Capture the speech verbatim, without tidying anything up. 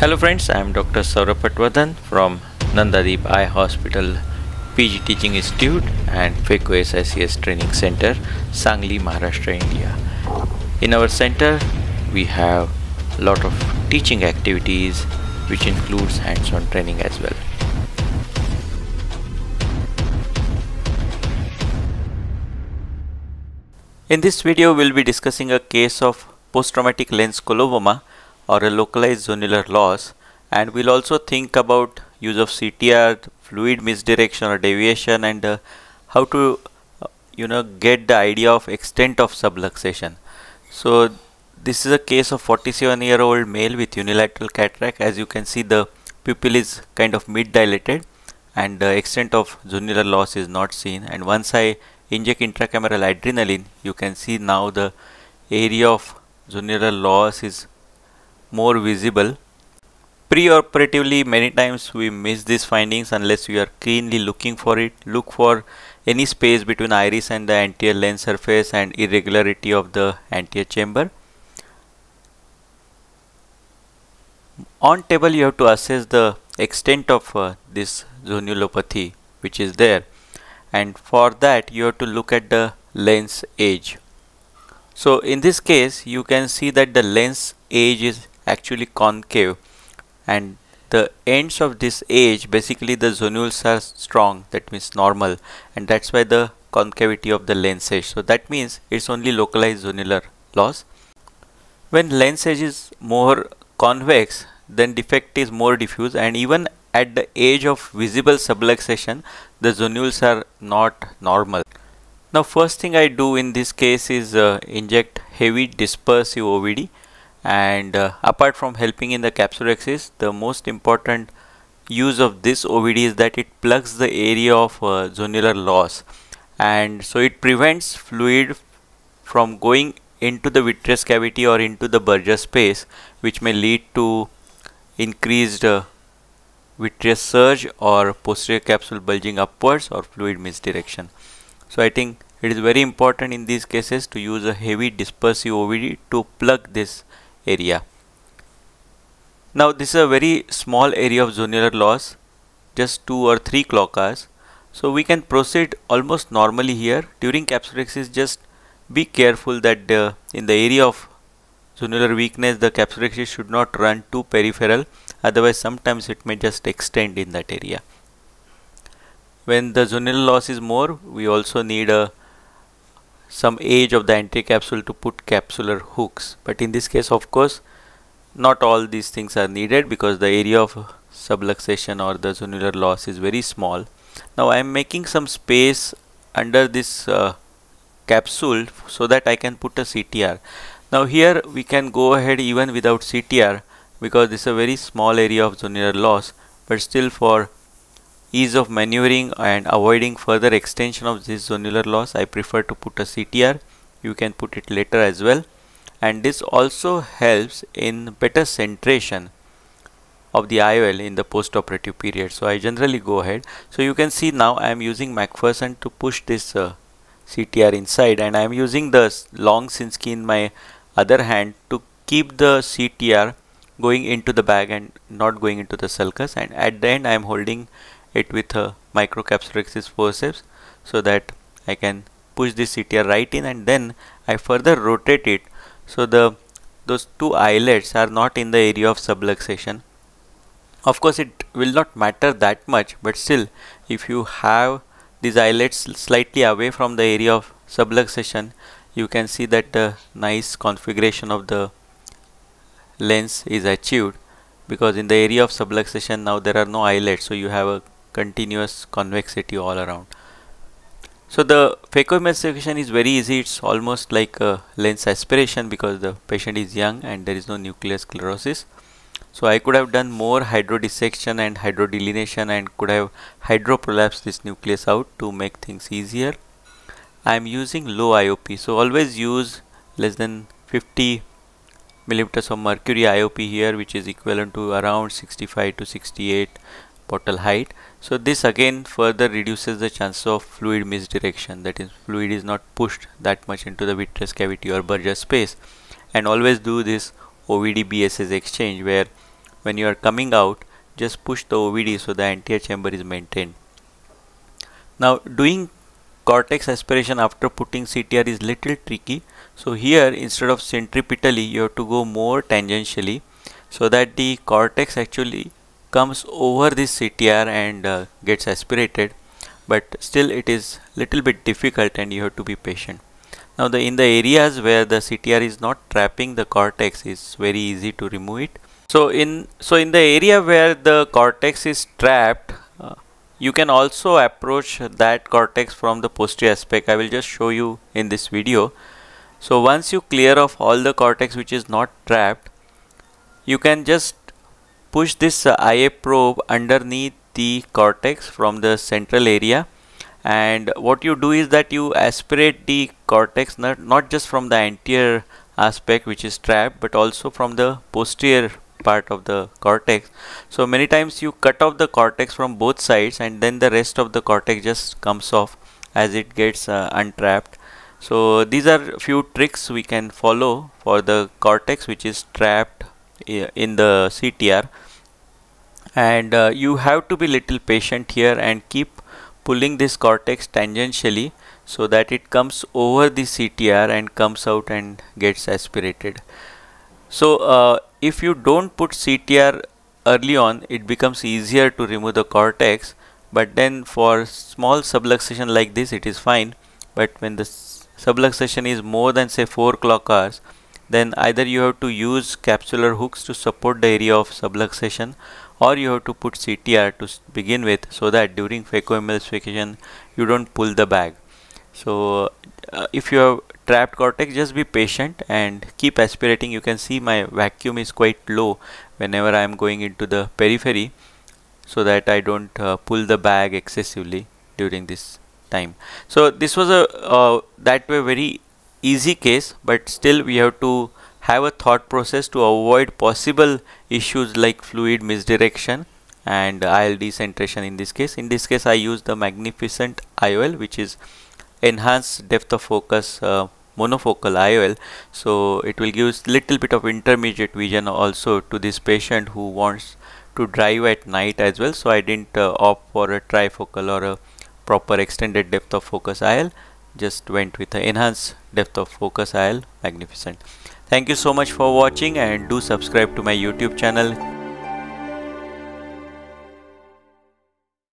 Hello friends, I am Doctor Saurabh Patwardhan from Nandadeep Eye Hospital P G Teaching Institute and FECO SICS Training Center, Sangli, Maharashtra, India. In our center, we have a lot of teaching activities which includes hands-on training as well. In this video, we will be discussing a case of post-traumatic lens coloboma or a localized zonular loss, and we'll also think about use of C T R, fluid misdirection or deviation, and uh, how to uh, you know get the idea of extent of subluxation. So this is a case of forty-seven year old male with unilateral cataract. As you can see, the pupil is kind of mid dilated and the extent of zonular loss is not seen, and once I inject intracameral adrenaline, you can see now the area of zonular loss is more visible. Preoperatively, many times we miss these findings unless we are keenly looking for it. Look for any space between iris and the anterior lens surface and irregularity of the anterior chamber. On table, you have to assess the extent of uh, this zonulopathy which is there, and for that you have to look at the lens age. So in this case, you can see that the lens age is actually concave, and the ends of this age, basically the zonules are strong, that means normal, and that's why the concavity of the lens age. So that means it's only localized zonular loss. When lens age is more convex, then defect is more diffuse, and even at the age of visible subluxation, the zonules are not normal. Now first thing I do in this case is uh, inject heavy dispersive O V D, and uh, apart from helping in the capsulorexis, the most important use of this O V D is that it plugs the area of uh, zonular loss, and so it prevents fluid from going into the vitreous cavity or into the Berger space, which may lead to increased uh, vitreous surge or posterior capsule bulging upwards or fluid misdirection. So I think it is very important in these cases to use a heavy dispersive O V D to plug this area. Now this is a very small area of zonular loss, just two or three clock hours, so we can proceed almost normally here. During capsulorexis, just be careful that uh, in the area of zonular weakness, the capsulorexis should not run too peripheral, otherwise sometimes it may just extend in that area. When the zonular loss is more, we also need a some edge of the anterior capsule to put capsular hooks, but in this case, of course, not all these things are needed because the area of subluxation or the zonular loss is very small. Now I am making some space under this uh, capsule so that I can put a C T R. Now here we can go ahead even without C T R because this is a very small area of zonular loss, but still for ease of maneuvering and avoiding further extension of this zonular loss, I prefer to put a C T R. You can put it later as well, and this also helps in better centration of the I O L in the post-operative period. So I generally go ahead. So you can see now I am using Macpherson to push this uh, C T R inside, and I am using the long Sinski in my other hand to keep the C T R going into the bag and not going into the sulcus, and at the end I am holding it with a microcapsulorexis forceps so that I can push this C T R right in, and then I further rotate it so the those two eyelets are not in the area of subluxation. Of course, it will not matter that much, but still, if you have these eyelets slightly away from the area of subluxation, you can see that the nice configuration of the lens is achieved, because in the area of subluxation now there are no eyelets, so you have a continuous convexity all around. So the phacoemulsification is very easy. It's almost like a lens aspiration because the patient is young and there is no nuclear sclerosis. So I could have done more hydro dissection and hydro delineation and could have hydro prolapsed this nucleus out to make things easier. I am using low I O P, so always use less than fifty millimeters of mercury I O P here, which is equivalent to around sixty-five to sixty-eight bottle height. So this again further reduces the chance of fluid misdirection, that is, fluid is not pushed that much into the vitreous cavity or Berger space. And always do this O V D B S S exchange, where when you are coming out, just push the O V D so the anterior chamber is maintained. Now doing cortex aspiration after putting C T R is little tricky. So here instead of centripetally you have to go more tangentially so that the cortex actually comes over this C T R and uh, gets aspirated, but still it is little bit difficult and you have to be patient. Now the in the areas where the C T R is not trapping the cortex, is very easy to remove it. So in so in the area where the cortex is trapped, uh, you can also approach that cortex from the posterior aspect. I will just show you in this video. So once you clear off all the cortex which is not trapped, you can just push this uh, I A probe underneath the cortex from the central area, and what you do is that you aspirate the cortex not, not just from the anterior aspect which is trapped, but also from the posterior part of the cortex. So many times you cut off the cortex from both sides and then the rest of the cortex just comes off as it gets uh, untrapped. So these are few tricks we can follow for the cortex which is trapped in the C T R, and uh, you have to be little patient here and keep pulling this cortex tangentially so that it comes over the C T R and comes out and gets aspirated. So uh, if you don't put C T R early on, it becomes easier to remove the cortex, but then for small subluxation like this it is fine. But when the subluxation is more than say four clock hours, then either you have to use capsular hooks to support the area of subluxation, or you have to put C T R to begin with so that during phacoemulsification you don't pull the bag. So uh, if you have trapped cortex, just be patient and keep aspirating. You can see my vacuum is quite low whenever I am going into the periphery so that I don't uh, pull the bag excessively during this time. So this was a uh, that way very easy case, but still we have to have a thought process to avoid possible issues like fluid misdirection and I O L decentration. In this case in this case I use the magnificent I O L, which is enhanced depth of focus uh, monofocal I O L, so it will give little bit of intermediate vision also to this patient who wants to drive at night as well. So I didn't uh, opt for a trifocal or a proper extended depth of focus I O L, just went with the enhanced depth of focus I O L magnificent. Thank you so much for watching, and do subscribe to my YouTube channel.